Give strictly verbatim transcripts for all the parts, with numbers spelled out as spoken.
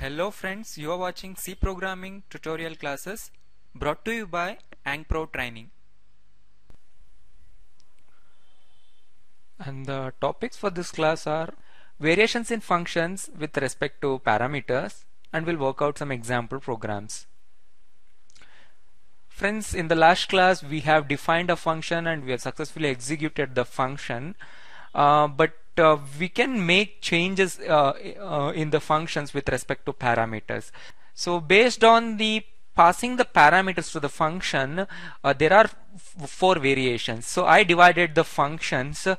Hello friends, you are watching C programming tutorial classes brought to you by AnkPro Training. And the topics for this class are variations in functions with respect to parameters, and we'll work out some example programs. Friends, in the last class we have defined a function and we have successfully executed the function, uh, but Uh, we can make changes uh, uh, in the functions with respect to parameters. So based on the passing the parameters to the function, uh, there are four variations. So I divided the functions uh,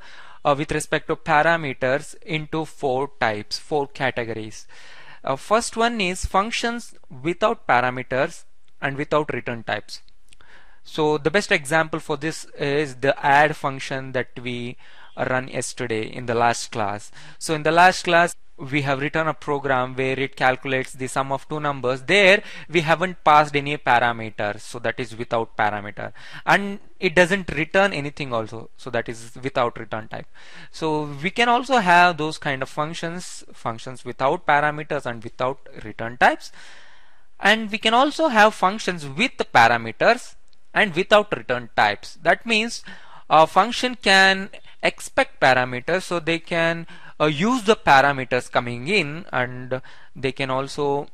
with respect to parameters into four types, four categories. Uh, first one is functions without parameters and without return types. So the best example for this is the add function that we run yesterday in the last class. So in the last class we have written a program where it calculates the sum of two numbers. There we haven't passed any parameter, so that is without parameter, and it doesn't return anything also, so that is without return type. So we can also have those kind of functions, functions without parameters and without return types, and we can also have functions with the parameters and without return types. That means a function can expect parameters, so they can uh, use the parameters coming in, and they can also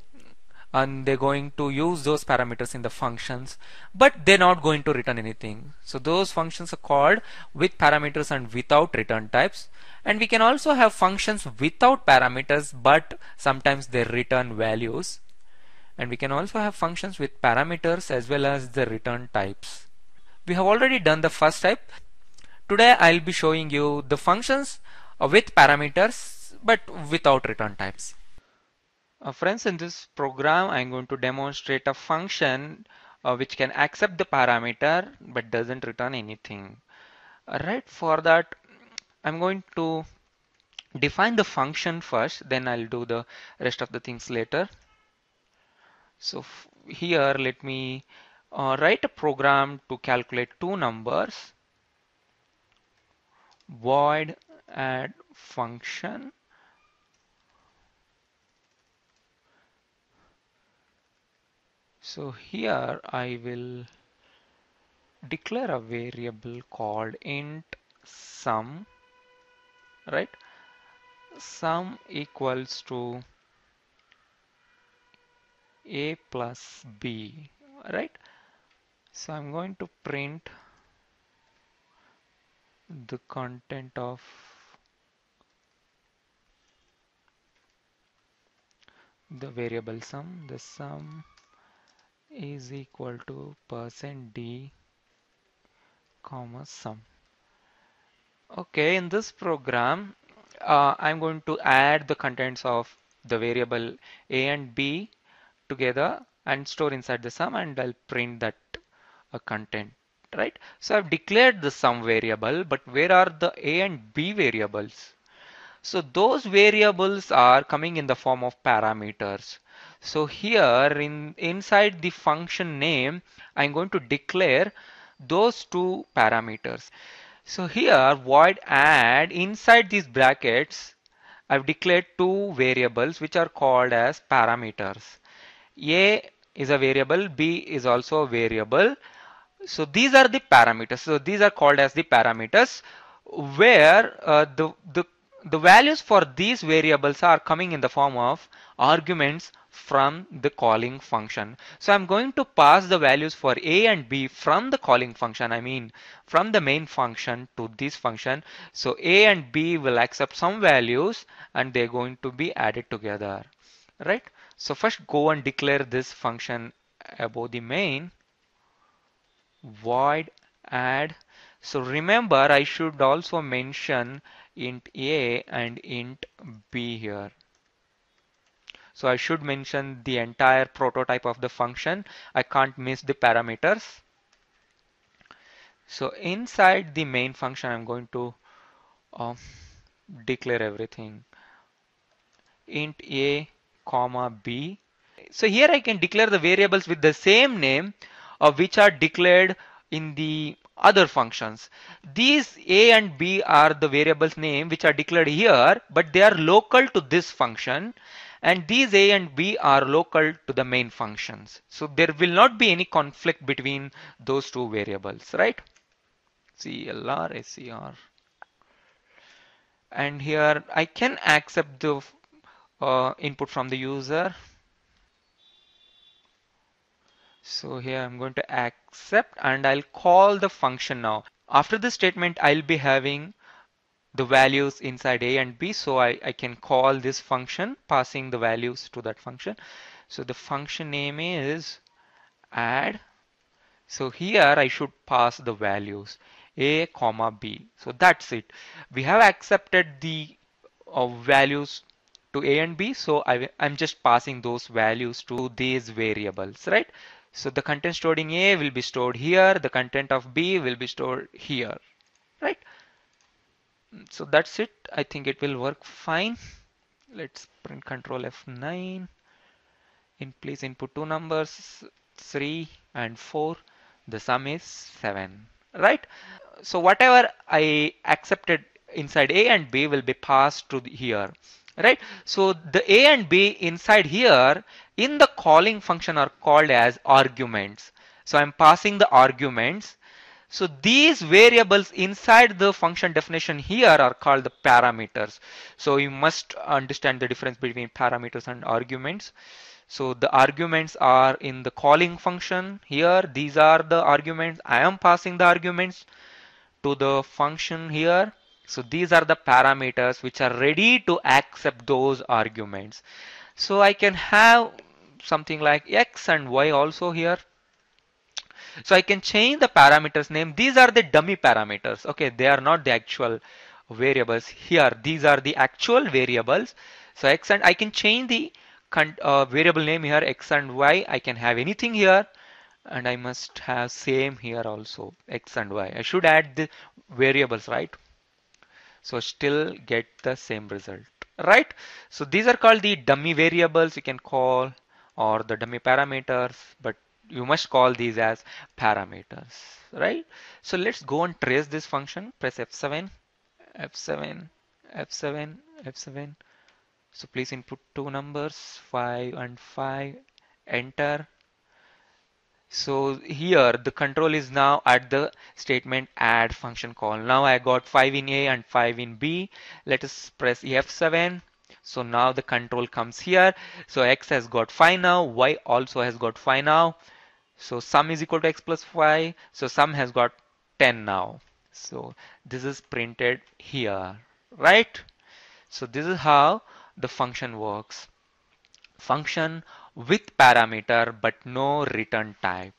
and they're going to use those parameters in the functions, but they're not going to return anything. So those functions are called with parameters and without return types. And we can also have functions without parameters, but sometimes they return values. And we can also have functions with parameters as well as the return types. We have already done the first type. Today I'll be showing you the functions with parameters but without return types. Uh, friends, in this program I'm going to demonstrate a function uh, which can accept the parameter but doesn't return anything. Alright, for that I'm going to define the function first, then I'll do the rest of the things later. So here let me uh, write a program to calculate two numbers. Void add function, so here I will declare a variable called int sum, right? Sum equals to a plus b, right? So I'm going to print the content of the variable sum. The sum is equal to percent d comma sum. Okay, in this program uh, I'm going to add the contents of the variable a and b together and store inside the sum, and I'll print that uh, content. Right, so I've declared the sum variable, but where are the a and b variables? So those variables are coming in the form of parameters. So here in inside the function name I'm going to declare those two parameters. So here void add, inside these brackets I've declared two variables which are called as parameters. A is a variable, b is also a variable. So these are the parameters. So these are called as the parameters, where uh, the, the, the values for these variables are coming in the form of arguments from the calling function. So I'm going to pass the values for a and b from the calling function, I mean from the main function to this function. So a and b will accept some values and they're going to be added together, right? So first go and declare this function above the main. Void add. So remember, I should also mention int a and int b here. So I should mention the entire prototype of the function. I can't miss the parameters. So inside the main function I'm going to uh, declare everything. Int a comma b. So here I can declare the variables with the same name Uh, which are declared in the other functions. These a and b are the variables name which are declared here, but they are local to this function, and these A and B are local to the main functions. So there will not be any conflict between those two variables, right? C L R, S C R. And here I can accept the uh, input from the user. So here I'm going to accept and I'll call the function now. After this statement, I'll be having the values inside A and B. So I, I can call this function, passing the values to that function. So the function name is add. So here I should pass the values A comma B. So that's it. We have accepted the uh, values to A and B. So I, I'm just passing those values to these variables, right? So the content stored in A will be stored here. The content of B will be stored here, right? So that's it. I think it will work fine. Let's print control F nine. In please input two numbers, three and four. The sum is seven, right? So whatever I accepted inside A and B will be passed to here, right? So the A and B inside here in the calling function are called as arguments. So I'm passing the arguments. So these variables inside the function definition here are called the parameters. So you must understand the difference between parameters and arguments. So the arguments are in the calling function here. These are the arguments. I am passing the arguments to the function here. So these are the parameters which are ready to accept those arguments. So I can have something like X and Y also here. So I can change the parameters name. These are the dummy parameters. Okay, they are not the actual variables here. These are the actual variables. So X and I can change the uh, variable name here, X and Y. I can have anything here, and I must have same here also, X and Y. I should add the variables, right? So still get the same result, right? So these are called the dummy variables you can call, or the dummy parameters, but you must call these as parameters, right? So let's go and trace this function. Press F seven, F seven, F seven, F seven. So please input two numbers, five and five, enter. So here the control is now at the statement add function call. Now I got five in A and five in B. Let us press F seven. So now the control comes here. So X has got five now. Y also has got five now. So sum is equal to X plus five. So sum has got ten now. So this is printed here, right? So this is how the function works. Function with parameter, but no return type.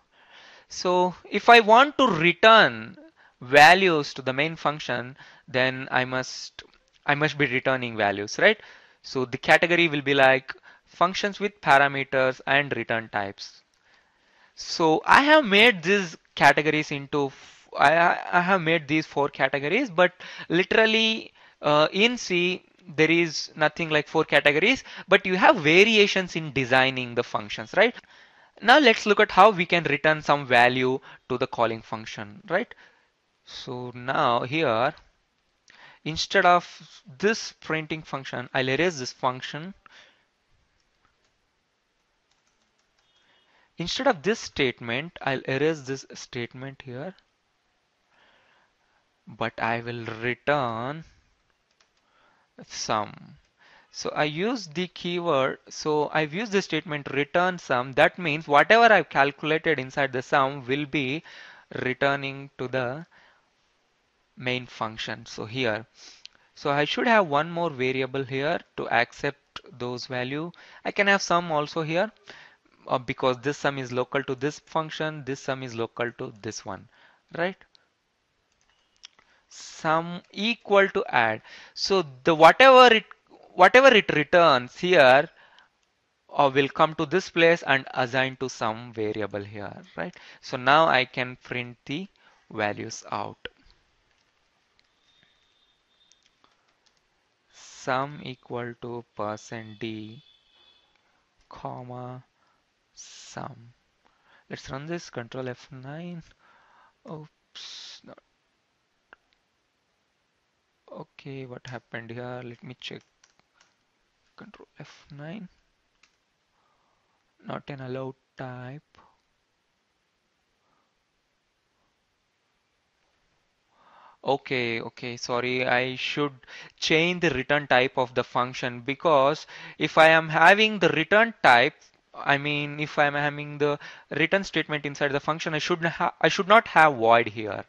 So if I want to return values to the main function, then I must, I must be returning values, right? So the category will be like functions with parameters and return types. So I have made these categories into, I, I have made these four categories, but literally uh, in C, there is nothing like four categories, but you have variations in designing the functions, right? Now let's look at how we can return some value to the calling function, right? So now here, instead of this printing function, I'll erase this function. Instead of this statement, I'll erase this statement here. But I will return sum. So I use the keyword. So I've used the statement return sum. That means whatever I've calculated inside the sum will be returning to the main function. So here, so I should have one more variable here to accept those value. I can have sum also here, uh, because this sum is local to this function, this sum is local to this one, right? Sum equal to add. So the whatever it whatever it returns here uh, will come to this place and assign to some variable here, right? So now I can print the values out. Sum equal to percent D comma sum. Let's run this, control F nine. Oops, not. Okay, what happened here? Let me check. Control F nine. Not an allowed type. Okay, okay, sorry, I should change the return type of the function, because if I am having the return type, I mean, if I am having the return statement inside the function, I should ha I should not have void here,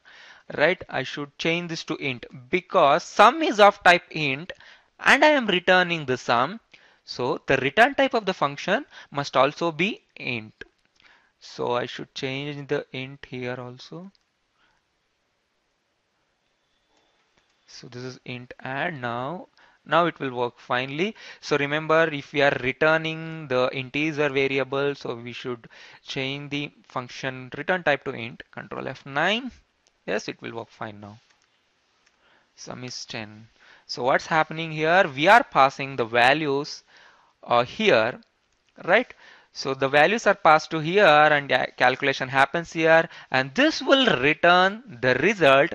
right? I should change this to int, because sum is of type int and I am returning the sum. So the return type of the function must also be int. So I should change the int here also. So this is int add. Now now it will work finally. So remember, if we are returning the integer variable, so we should change the function return type to int. Control F nine. Yes, it will work fine now. Sum is ten. So what's happening here? We are passing the values uh, here, right? So the values are passed to here and calculation happens here, and this will return the result,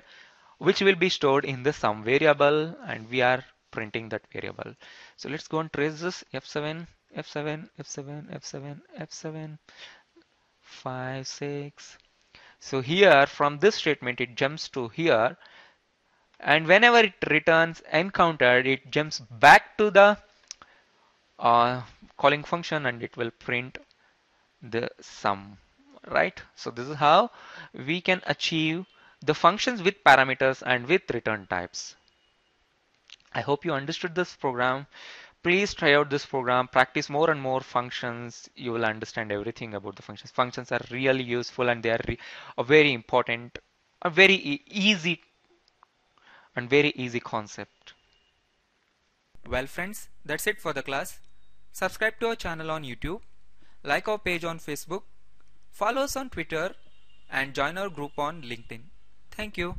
which will be stored in the sum variable, and we are printing that variable. So let's go and trace this. F seven, F seven, F seven, F seven, F seven, five, six. So here from this statement it jumps to here, and whenever it returns encountered, it jumps back to the uh, calling function and it will print the sum, right? So this is how we can achieve the functions with parameters and with return types. I hope you understood this program. Please try out this program, practice more and more functions. You will understand everything about the functions. Functions are really useful and they are, re are very important, a very e easy and very easy concept. Well friends, that's it for the class. Subscribe to our channel on YouTube, like our page on Facebook, follow us on Twitter, and join our group on LinkedIn. Thank you.